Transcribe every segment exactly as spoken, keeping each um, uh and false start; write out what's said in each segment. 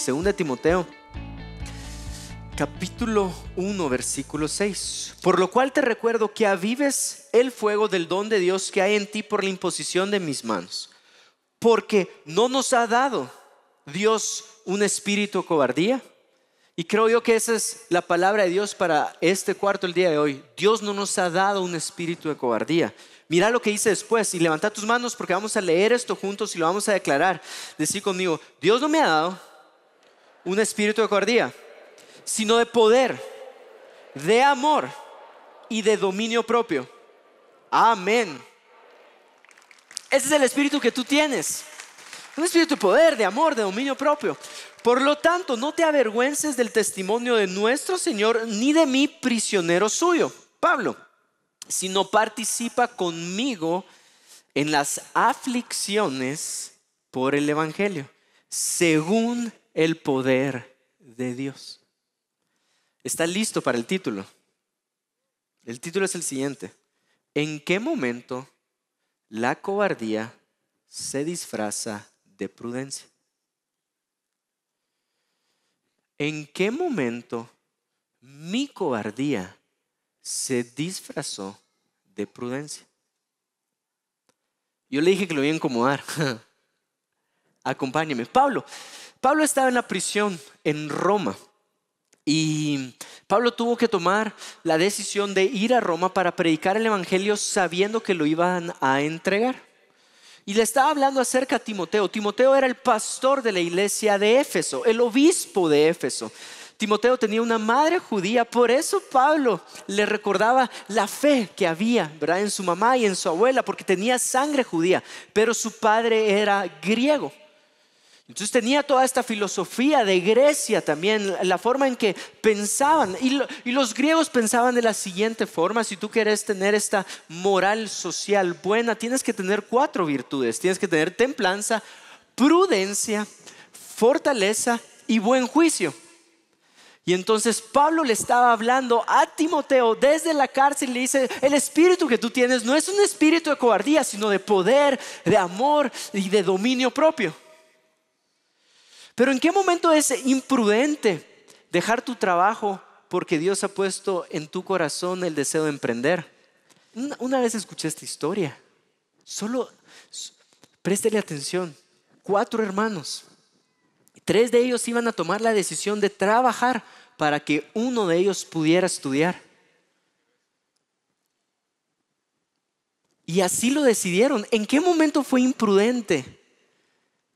Segunda Timoteo, capítulo uno, versículo seis. Por lo cual te recuerdo que avives el fuego del don de Dios que hay en ti por la imposición de mis manos. Porque no nos ha dado Dios un espíritu de cobardía. Y creo yo que esa es la palabra de Dios para este cuarto el día de hoy. Dios no nos ha dado un espíritu de cobardía. Mira lo que dice después y levanta tus manos porque vamos a leer esto juntos y lo vamos a declarar. Decí conmigo, Dios no me ha dado un espíritu de cobardía, sino de poder, de amor y de dominio propio. Amén. Ese es el espíritu que tú tienes. Un espíritu de poder, de amor, de dominio propio. Por lo tanto, no te avergüences del testimonio de nuestro Señor ni de mí, prisionero suyo, Pablo, sino participa conmigo en las aflicciones por el Evangelio, según el poder de Dios. ¿Estás listo para el título? El título es el siguiente. ¿En qué momento la cobardía se disfraza de prudencia? ¿En qué momento mi cobardía se disfrazó de prudencia? Yo le dije que lo iba a incomodar. Acompáñeme. Pablo, Pablo estaba en la prisión en Roma y Pablo tuvo que tomar la decisión de ir a Roma para predicar el evangelio sabiendo que lo iban a entregar. Y le estaba hablando acerca a Timoteo. Timoteo era el pastor de la iglesia de Éfeso, el obispo de Éfeso. Timoteo tenía una madre judía, por eso Pablo le recordaba la fe que había, ¿verdad?, en su mamá y en su abuela, porque tenía sangre judía, pero su padre era griego. Entonces tenía toda esta filosofía de Grecia también, la forma en que pensaban. Y, lo, y los griegos pensaban de la siguiente forma: si tú quieres tener esta moral social buena, tienes que tener cuatro virtudes. Tienes que tener templanza, prudencia, fortaleza y buen juicio. Y entonces Pablo le estaba hablando a Timoteo desde la cárcel y le dice: el espíritu que tú tienes no es un espíritu de cobardía, sino de poder, de amor y de dominio propio. Pero ¿en qué momento es imprudente dejar tu trabajo porque Dios ha puesto en tu corazón el deseo de emprender? Una vez escuché esta historia. Solo préstele atención. Cuatro hermanos. Tres de ellos iban a tomar la decisión de trabajar para que uno de ellos pudiera estudiar. Y así lo decidieron. ¿En qué momento fue imprudente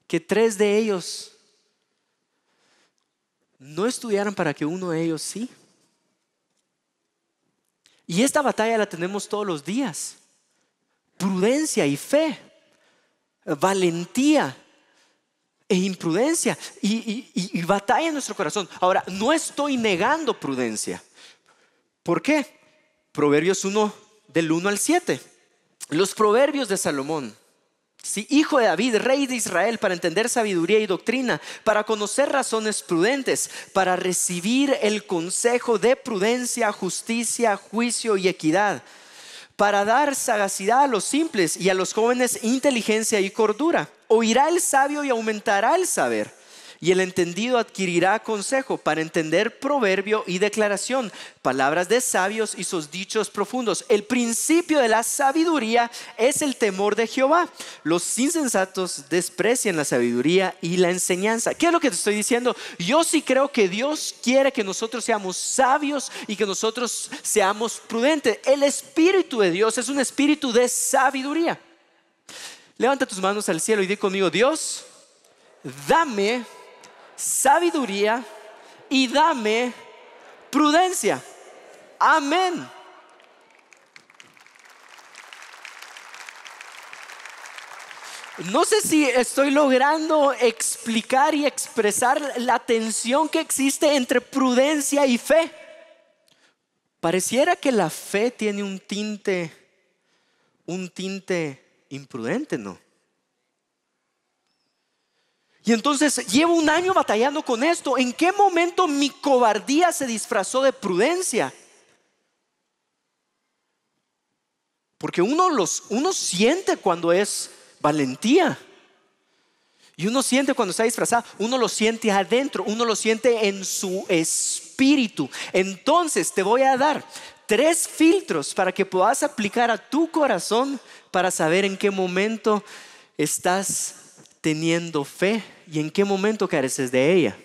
que tres de ellos no estudiaron para que uno de ellos sí? Y esta batalla la tenemos todos los días. Prudencia y fe, valentía e imprudencia y, y, y batalla en nuestro corazón. Ahora, no estoy negando prudencia. ¿Por qué? Proverbios uno, del uno al siete. Los proverbios de Salomón. Sí, hijo de David, rey de Israel, para entender sabiduría y doctrina, para conocer razones prudentes, para recibir el consejo de prudencia, justicia, juicio y equidad, para dar sagacidad a los simples y a los jóvenes inteligencia y cordura. Oirá el sabio y aumentará el saber, y el entendido adquirirá consejo para entender proverbio y declaración, palabras de sabios y sus dichos profundos. El principio de la sabiduría es el temor de Jehová. Los insensatos desprecian la sabiduría y la enseñanza. ¿Qué es lo que te estoy diciendo? Yo sí creo que Dios quiere que nosotros seamos sabios y que nosotros seamos prudentes. El espíritu de Dios es un espíritu de sabiduría. Levanta tus manos al cielo y di conmigo: Dios, dame sabiduría y dame prudencia. Amén. No sé si estoy logrando explicar y expresar la tensión que existe entre prudencia y fe. Pareciera que la fe tiene un tinte, un tinte imprudente, ¿no? Y entonces llevo un año batallando con esto. ¿En qué momento mi cobardía se disfrazó de prudencia? Porque uno, los, uno siente cuando es valentía. Y uno siente cuando está disfrazado, uno lo siente adentro, uno lo siente en su espíritu. Entonces te voy a dar tres filtros para que puedas aplicar a tu corazón para saber en qué momento estás teniendo fe y en qué momento careces de ella.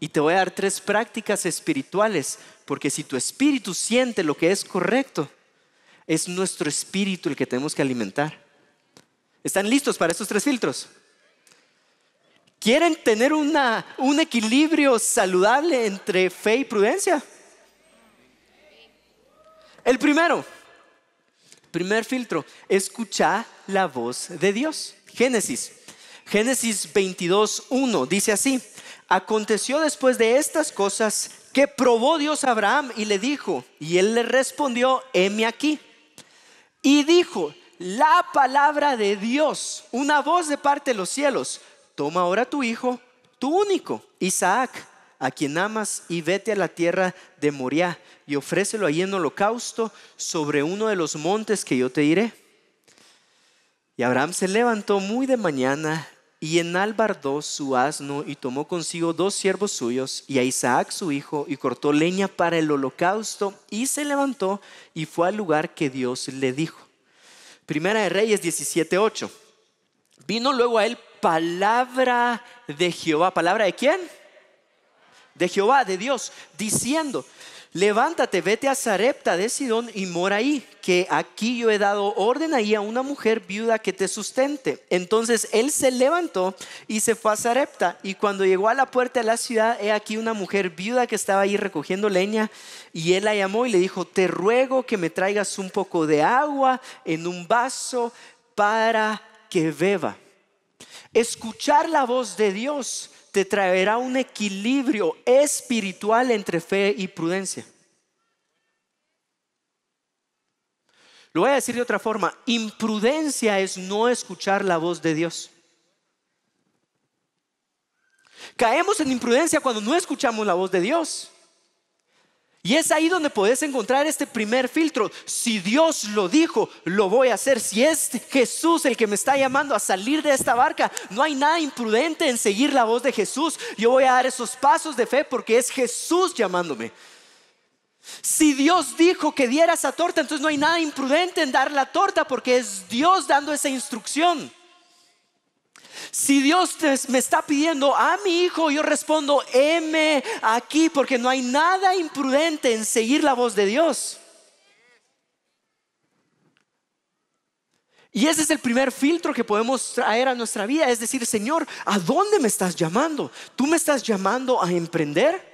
Y te voy a dar tres prácticas espirituales, porque si tu espíritu siente lo que es correcto, es nuestro espíritu el que tenemos que alimentar. ¿Están listos para estos tres filtros? ¿Quieren tener una, un equilibrio saludable entre fe y prudencia? El primero, el primer filtro, escucha la voz de Dios. Génesis, Génesis veintidós, uno dice así: aconteció después de estas cosas que probó Dios a Abraham y le dijo, y él le respondió, heme aquí. Y dijo, la palabra de Dios, una voz de parte de los cielos, toma ahora tu hijo, tu único, Isaac, a quien amas, y vete a la tierra de Moriah y ofrécelo allí en holocausto sobre uno de los montes que yo te diré. Y Abraham se levantó muy de mañana y enalbardó su asno y tomó consigo dos siervos suyos y a Isaac su hijo, y cortó leña para el holocausto, y se levantó y fue al lugar que Dios le dijo. Primera de Reyes diecisiete, ocho. Vino luego a él palabra de Jehová. ¿Palabra de quién? De Jehová, de Dios, diciendo: levántate, vete a Sarepta de Sidón y mora ahí, que aquí yo he dado orden ahí a una mujer viuda que te sustente. Entonces él se levantó y se fue a Sarepta, y cuando llegó a la puerta de la ciudad, he aquí una mujer viuda que estaba ahí recogiendo leña, y él la llamó y le dijo: te ruego que me traigas un poco de agua en un vaso para que beba. Escuchar la voz de Dios te traerá un equilibrio espiritual entre fe y prudencia. Lo voy a decir de otra forma: imprudencia es no escuchar la voz de Dios. Caemos en imprudencia cuando no escuchamos la voz de Dios. Y es ahí donde puedes encontrar este primer filtro. Si Dios lo dijo, lo voy a hacer. Si es Jesús el que me está llamando a salir de esta barca, no hay nada imprudente en seguir la voz de Jesús. Yo voy a dar esos pasos de fe porque es Jesús llamándome. Si Dios dijo que diera esa torta, entonces no hay nada imprudente en dar la torta porque es Dios dando esa instrucción. Si Dios me está pidiendo a mi hijo, yo respondo, heme aquí, porque no hay nada imprudente en seguir la voz de Dios. Y ese es el primer filtro que podemos traer a nuestra vida. Es decir, Señor, ¿a dónde me estás llamando? ¿Tú me estás llamando a emprender?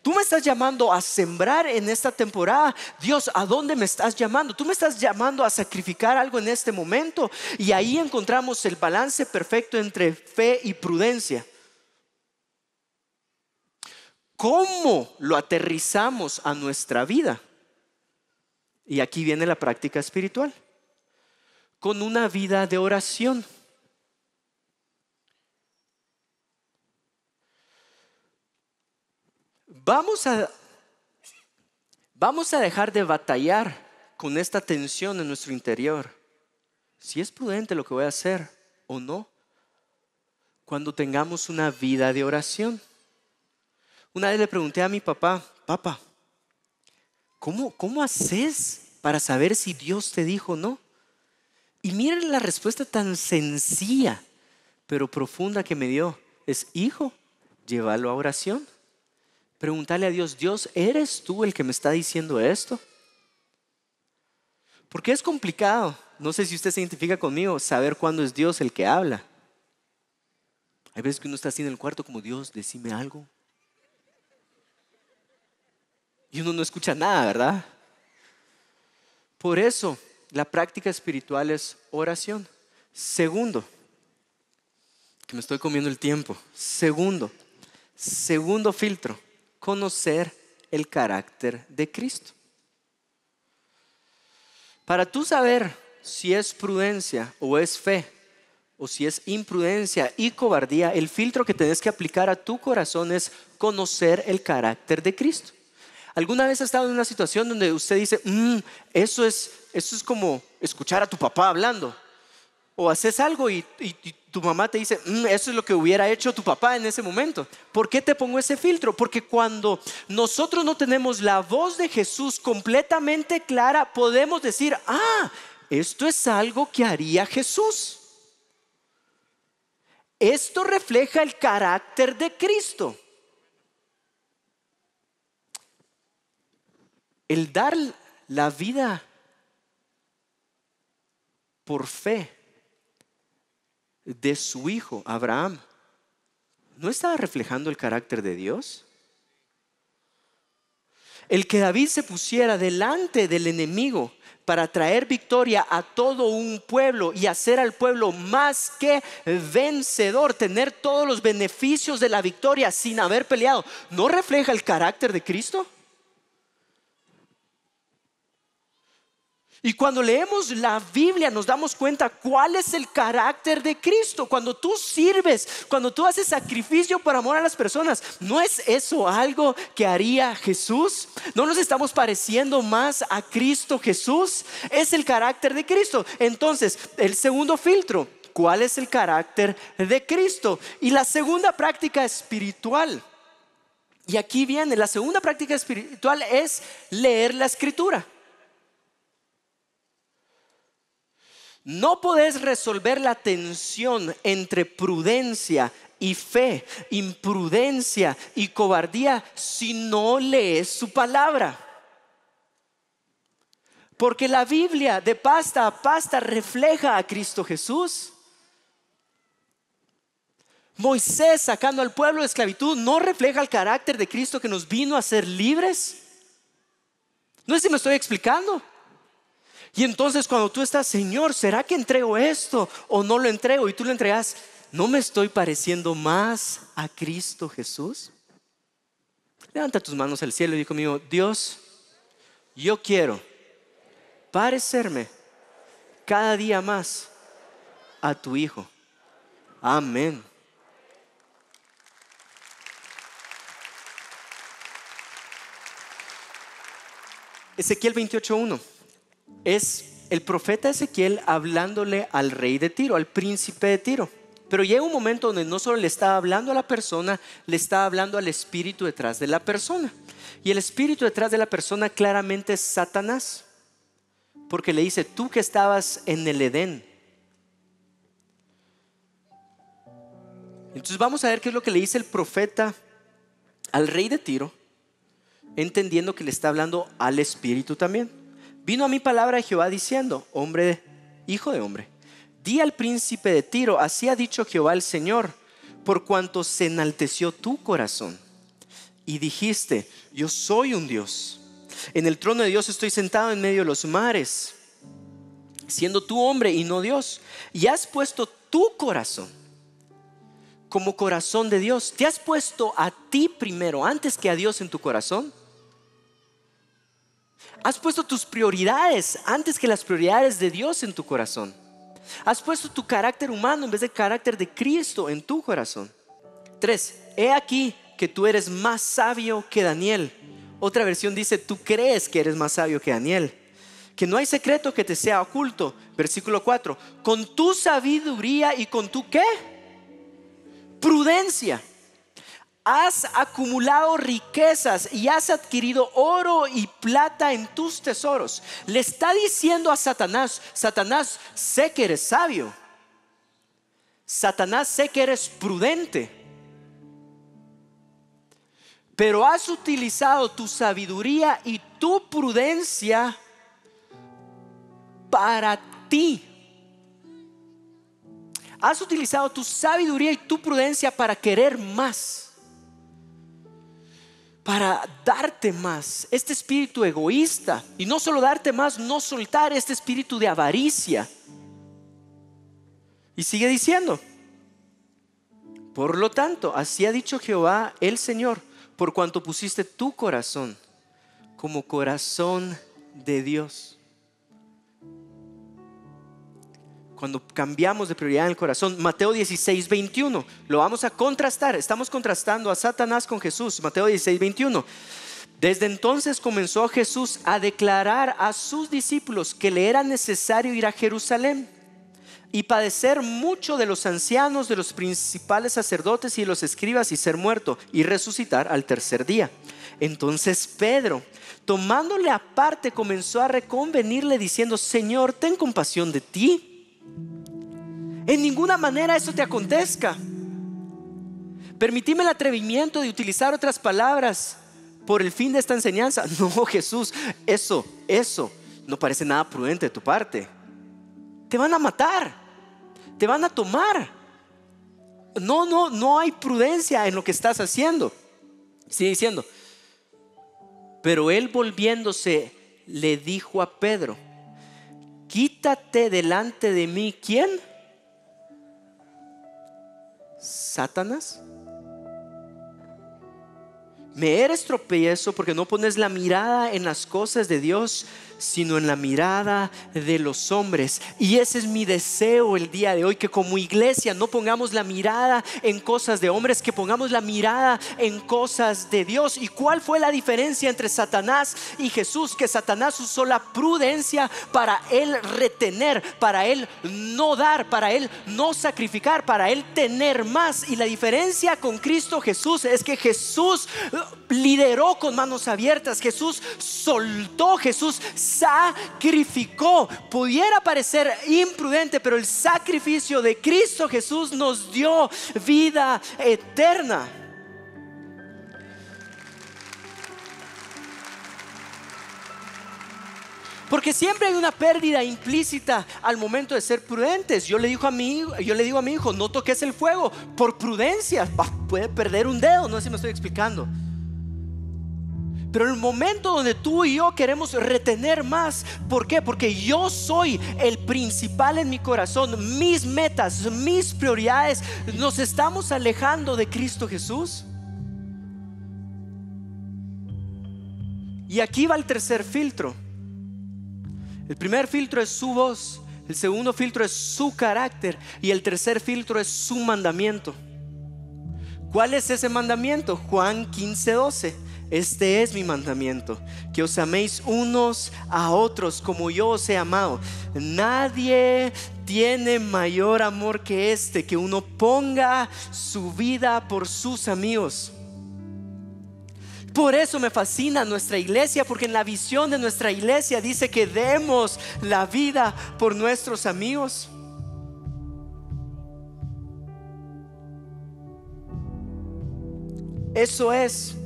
Tú me estás llamando a sembrar en esta temporada. Dios, ¿a dónde me estás llamando? Tú me estás llamando a sacrificar algo en este momento. Y ahí encontramos el balance perfecto entre fe y prudencia. ¿Cómo lo aterrizamos a nuestra vida? Y aquí viene la práctica espiritual. Con una vida de oración. Vamos a, vamos a dejar de batallar con esta tensión en nuestro interior. Si es prudente lo que voy a hacer o no, cuando tengamos una vida de oración. Una vez le pregunté a mi papá: papá, ¿cómo, cómo haces para saber si Dios te dijo o no? Y miren la respuesta tan sencilla, pero profunda que me dio. Es: hijo, llévalo a oración. Preguntarle a Dios: Dios, ¿eres tú el que me está diciendo esto? Porque es complicado, no sé si usted se identifica conmigo, saber cuándo es Dios el que habla. Hay veces que uno está así en el cuarto como: Dios, decime algo. Y uno no escucha nada, ¿verdad? Por eso la práctica espiritual es oración. Segundo, que me estoy comiendo el tiempo. Segundo, segundo filtro. Conocer el carácter de Cristo. Para tú saber si es prudencia o es fe, o si es imprudencia y cobardía, el filtro que tienes que aplicar a tu corazón es conocer el carácter de Cristo. ¿Alguna vez has estado en una situación donde usted dice: mmm, eso es, eso es como escuchar a tu papá hablando? O haces algo y, y, y tu mamá te dice, mmm, eso es lo que hubiera hecho tu papá en ese momento. ¿Por qué te pongo ese filtro? Porque cuando nosotros no tenemos la voz de Jesús completamente clara, podemos decir, ah, esto es algo que haría Jesús. Esto refleja el carácter de Cristo. El dar la vida por fe de su hijo Abraham, ¿no estaba reflejando el carácter de Dios? El que David se pusiera delante del enemigo para traer victoria a todo un pueblo y hacer al pueblo más que vencedor, tener todos los beneficios de la victoria sin haber peleado, ¿no refleja el carácter de Cristo? Y cuando leemos la Biblia nos damos cuenta cuál es el carácter de Cristo. Cuando tú sirves, cuando tú haces sacrificio por amor a las personas, ¿no es eso algo que haría Jesús? ¿No nos estamos pareciendo más a Cristo Jesús? Es el carácter de Cristo. Entonces, el segundo filtro, ¿cuál es el carácter de Cristo? Y la segunda práctica espiritual. Y aquí viene, la segunda práctica espiritual es leer la Escritura. No podés resolver la tensión entre prudencia y fe, imprudencia y cobardía si no lees su palabra. Porque la Biblia de pasta a pasta refleja a Cristo Jesús. Moisés sacando al pueblo de esclavitud no refleja el carácter de Cristo que nos vino a hacer libres. No sé si me estoy explicando. Y entonces cuando tú estás, Señor, ¿será que entrego esto o no lo entrego? Y tú lo entregas, ¿no me estoy pareciendo más a Cristo Jesús? Levanta tus manos al cielo y di conmigo, Dios, yo quiero parecerme cada día más a tu Hijo. Amén. Ezequiel veintiocho uno. Es el profeta Ezequiel hablándole al rey de Tiro, al príncipe de Tiro. Pero llega un momento donde no solo le está hablando a la persona, le está hablando al espíritu detrás de la persona. Y el espíritu detrás de la persona claramente es Satanás. Porque le dice, tú que estabas en el Edén. Entonces vamos a ver qué es lo que le dice el profeta al rey de Tiro, entendiendo que le está hablando al espíritu también. Vino a mí palabra de Jehová diciendo, hombre, hijo de hombre, di al príncipe de Tiro, así ha dicho Jehová el Señor, por cuanto se enalteció tu corazón y dijiste, yo soy un Dios, en el trono de Dios estoy sentado en medio de los mares, siendo tú hombre y no Dios, y has puesto tu corazón como corazón de Dios, te has puesto a ti primero antes que a Dios en tu corazón. Has puesto tus prioridades antes que las prioridades de Dios en tu corazón. Has puesto tu carácter humano en vez del carácter de Cristo en tu corazón. Tres, he aquí que tú eres más sabio que Daniel. Otra versión dice, tú crees que eres más sabio que Daniel. Que no hay secreto que te sea oculto. Versículo cuatro, con tu sabiduría y con tu ¿qué? Prudencia. Has acumulado riquezas y has adquirido oro y plata en tus tesoros. Le está diciendo a Satanás, Satanás, sé que eres sabio. Satanás, sé que eres prudente. Pero has utilizado tu sabiduría y tu prudencia para ti. Has utilizado tu sabiduría y tu prudencia para querer más. Para darte más, este espíritu egoísta, y no solo darte más, no soltar este espíritu de avaricia. Y sigue diciendo, por lo tanto, así ha dicho Jehová el Señor, por cuanto pusiste tu corazón como corazón de Dios. Cuando cambiamos de prioridad en el corazón, Mateo dieciséis, veintiuno, lo vamos a contrastar. Estamos contrastando a Satanás con Jesús. Mateo dieciséis, veintiuno. Desde entonces comenzó Jesús a declarar a sus discípulos que le era necesario ir a Jerusalén y padecer mucho de los ancianos, de los principales sacerdotes y de los escribas, y ser muerto y resucitar al tercer día. Entonces Pedro, tomándole aparte, comenzó a reconvenirle diciendo: Señor, ten compasión de ti, en ninguna manera eso te acontezca. Permitime el atrevimiento de utilizar otras palabras por el fin de esta enseñanza. No, Jesús, eso, eso no parece nada prudente de tu parte. Te van a matar, te van a tomar. No, no, no hay prudencia en lo que estás haciendo. Sigue diciendo. Pero él, volviéndose, le dijo a Pedro: Quítate delante de mí. ¿Quién? Satanás. Me eres tropiezo porque no pones la mirada en las cosas de Dios, sino en la mirada de los hombres. Y ese es mi deseo el día de hoy, que como iglesia no pongamos la mirada en cosas de hombres, que pongamos la mirada en cosas de Dios. ¿Y cuál fue la diferencia entre Satanás y Jesús? Que Satanás usó la prudencia para él retener, para él no dar, para él no sacrificar, para él tener más. Y la diferencia con Cristo Jesús es que Jesús lideró con manos abiertas, Jesús soltó, Jesús sacrificó. Pudiera parecer imprudente, pero el sacrificio de Cristo Jesús nos dio vida eterna. Porque siempre hay una pérdida implícita al momento de ser prudentes. Yo le digo a mi, yo le digo a mi hijo: no toques el fuego por prudencia. Puede perder un dedo, no sé si me estoy explicando. Pero en el momento donde tú y yo queremos retener más, ¿por qué? Porque yo soy el principal en mi corazón, mis metas, mis prioridades, nos estamos alejando de Cristo Jesús. Y aquí va el tercer filtro. El primer filtro es su voz, el segundo filtro es su carácter y el tercer filtro es su mandamiento. ¿Cuál es ese mandamiento? Juan quince doce. Este es mi mandamiento, que os améis unos a otros como yo os he amado. Nadie tiene mayor amor que este, que uno ponga su vida por sus amigos. Por eso me fascina nuestra iglesia, porque en la visión de nuestra iglesia dice que demos la vida por nuestros amigos. Eso es.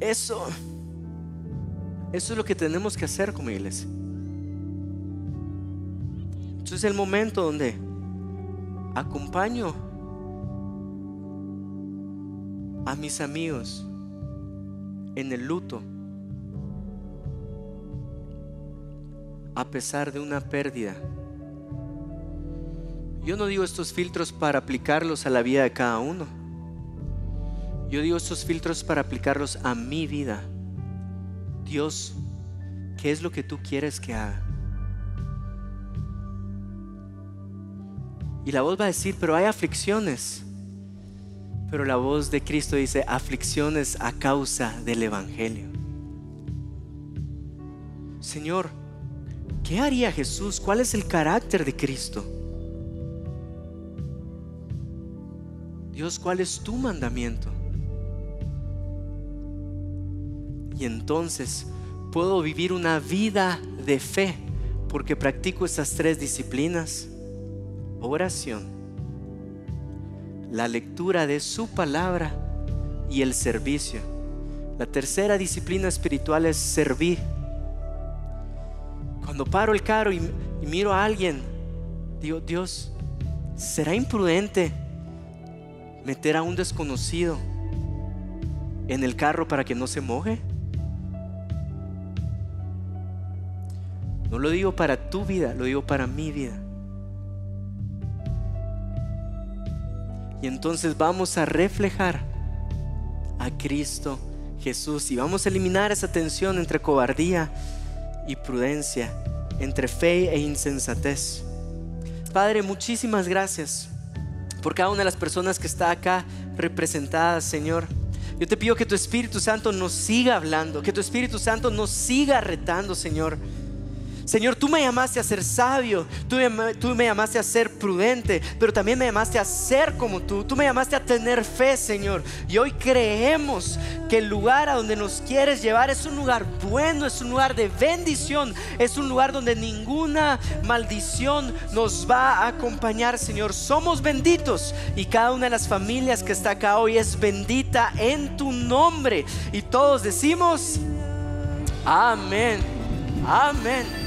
Eso, eso es lo que tenemos que hacer como iglesia. Entonces es el momento donde acompaño a mis amigos en el luto, a pesar de una pérdida. Yo no digo estos filtros para aplicarlos a la vida de cada uno. Yo digo estos filtros para aplicarlos a mi vida. Dios, ¿qué es lo que tú quieres que haga? Y la voz va a decir: pero hay aflicciones. Pero la voz de Cristo dice: aflicciones a causa del Evangelio. Señor, ¿qué haría Jesús? ¿Cuál es el carácter de Cristo? Dios, ¿cuál es tu mandamiento? Y entonces puedo vivir una vida de fe, porque practico estas tres disciplinas: oración, la lectura de su palabra y el servicio. La tercera disciplina espiritual es servir. Cuando paro el carro y, y miro a alguien, digo: Dios, ¿será imprudente meter a un desconocido en el carro para que no se moje? No lo digo para tu vida, lo digo para mi vida. Y entonces vamos a reflejar a Cristo Jesús y vamos a eliminar esa tensión entre cobardía y prudencia, entre fe e insensatez. Padre, muchísimas gracias por cada una de las personas que está acá representadas, Señor. Yo te pido que tu Espíritu Santo nos siga hablando, que tu Espíritu Santo nos siga retando, Señor. Señor, tú me llamaste a ser sabio, tú, tú me llamaste a ser prudente, pero también me llamaste a ser como tú. Tú me llamaste a tener fe, Señor. Y hoy creemos que el lugar a donde nos quieres llevar es un lugar bueno, es un lugar de bendición, es un lugar donde ninguna maldición nos va a acompañar, Señor. Somos benditos y cada una de las familias que está acá hoy es bendita en tu nombre. Y todos decimos amén, amén.